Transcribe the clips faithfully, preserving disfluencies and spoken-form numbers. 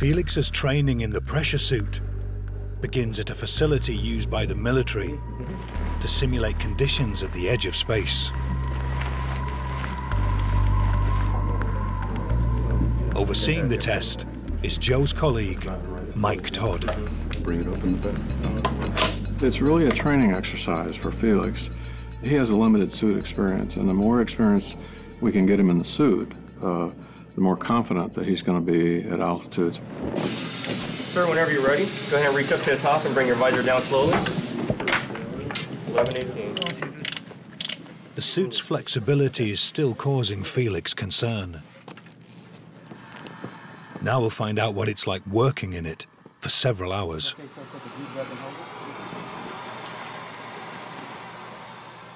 Felix's training in the pressure suit begins at a facility used by the military to simulate conditions at the edge of space. Overseeing the test is Joe's colleague, Mike Todd. Bring it up in the back. It's really a training exercise for Felix. He has a limited suit experience, and the more experience we can get him in the suit, uh, the more confident that he's going to be at altitudes. Sir, whenever you're ready, go ahead and reach up to the top and bring your visor down slowly. eleven eighteen. The suit's flexibility is still causing Felix concern. Now we'll find out what it's like working in it for several hours.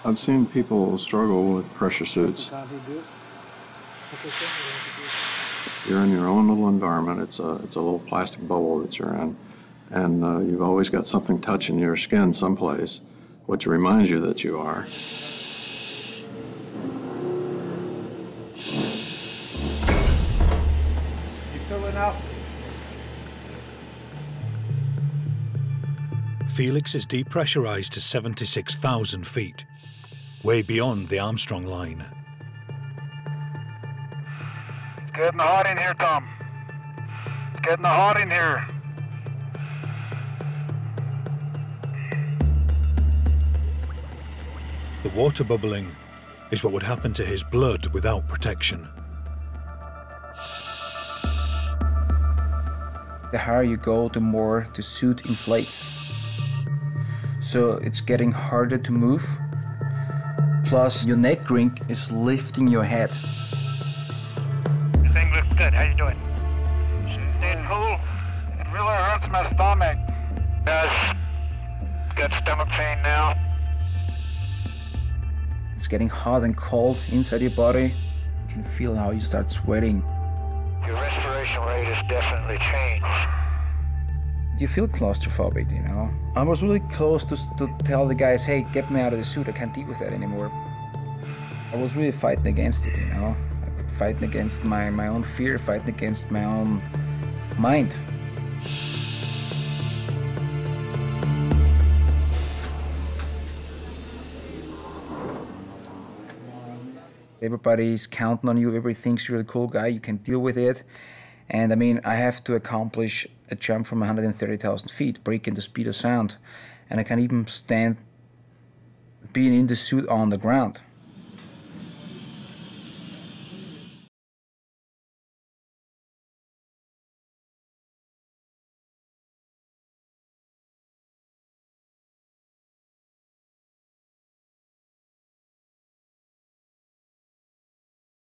I've seen people struggle with pressure suits. You're in your own little environment. It's a, it's a little plastic bubble that you're in. And uh, you've always got something touching your skin someplace, which reminds you that you are. Out. Felix is depressurized to seventy-six thousand feet, way beyond the Armstrong line. It's getting hot in here, Tom. It's getting hot in here. The water bubbling is what would happen to his blood without protection. The higher you go, the more the suit inflates. So it's getting harder to move. Plus, your neck ring is lifting your head. Thing looks good. How you doing? Staying cool. It really hurts my stomach. Yes. Got stomach pain now. It's getting hot and cold inside your body. You can feel how you start sweating. Your respiration rate has definitely changed. You feel claustrophobic, you know? I was really close to, to tell the guys, hey, get me out of the suit, I can't deal with that anymore. I was really fighting against it, you know? Fighting against my, my own fear, fighting against my own mind. Everybody's counting on you, everybody thinks you're the cool guy, you can deal with it. And I mean, I have to accomplish a jump from one hundred thirty thousand feet, breaking the speed of sound. And I can even stand being in the suit on the ground.